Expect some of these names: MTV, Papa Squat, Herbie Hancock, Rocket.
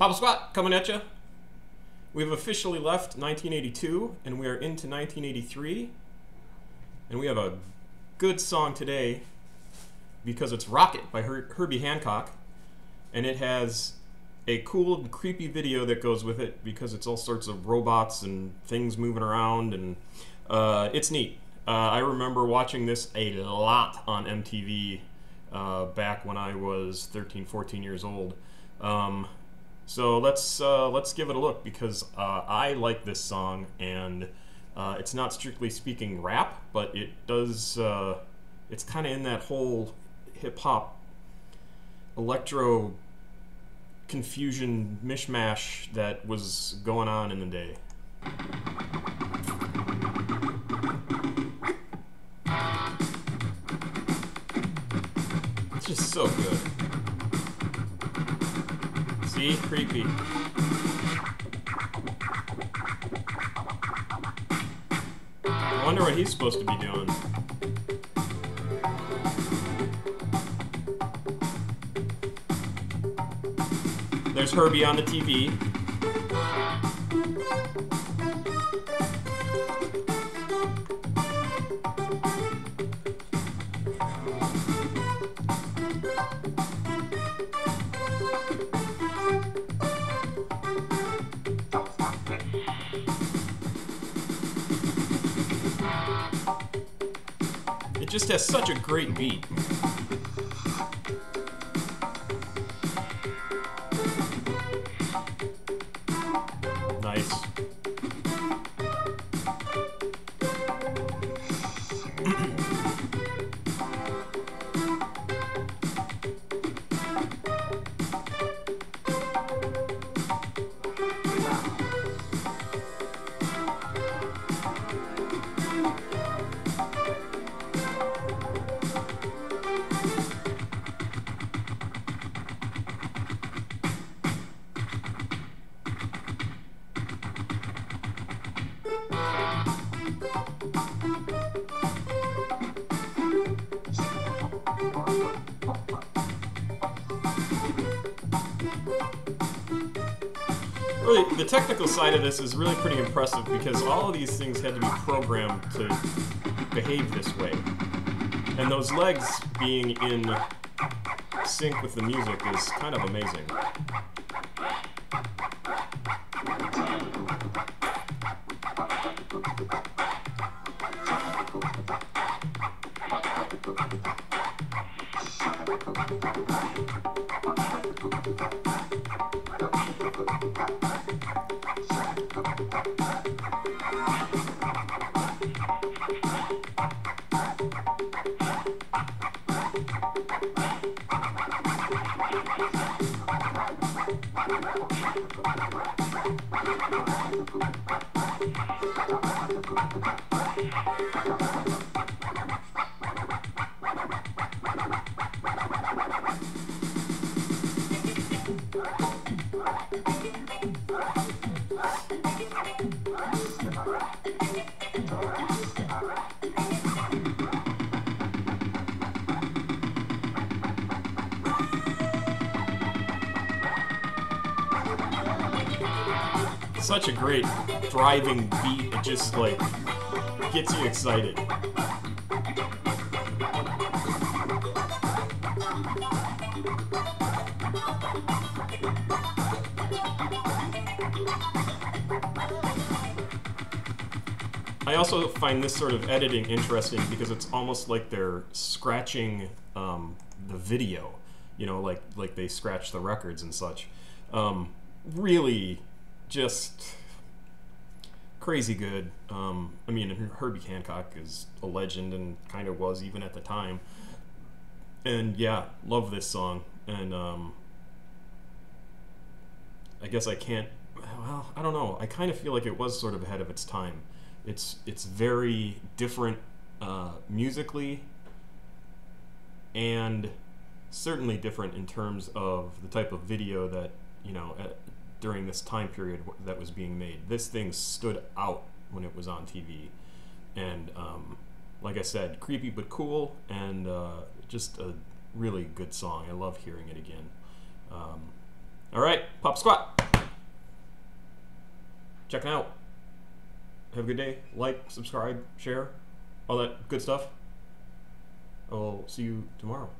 Papa Squat coming at ya. We've officially left 1982 and we are into 1983. And we have a good song today because it's Rocket by Herbie Hancock. And it has a cool and creepy video that goes with it because it's all sorts of robots and things moving around, and it's neat. I remember watching this a lot on MTV back when I was 13, 14 years old. So let's give it a look because I like this song, and it's not strictly speaking rap, but it does. It's kind of in that whole hip hop electro confusion mishmash that was going on in the day. It's just so good. See? Creepy. I wonder what he's supposed to be doing. There's Herbie on the TV. It just has such a great beat. Really, the technical side of this is really pretty impressive because all of these things had to be programmed to behave this way. And those legs being in sync with the music is kind of amazing. Such a great driving beat, it just like gets you excited. I also find this sort of editing interesting because it's almost like they're scratching the video, you know, like they scratch the records and such. Really just crazy good. I mean, Herbie Hancock is a legend and kind of was even at the time. And yeah, love this song. And I guess I can't, well, I don't know. I kind of feel like it was sort of ahead of its time. It's very different musically, and certainly different in terms of the type of video that, you know, during this time period that was being made. This thing stood out when it was on TV, and like I said, creepy but cool, and just a really good song. I love hearing it again. All right, Pop Squat. checking out. Have a good day. Like, subscribe, share, all that good stuff. I'll see you tomorrow.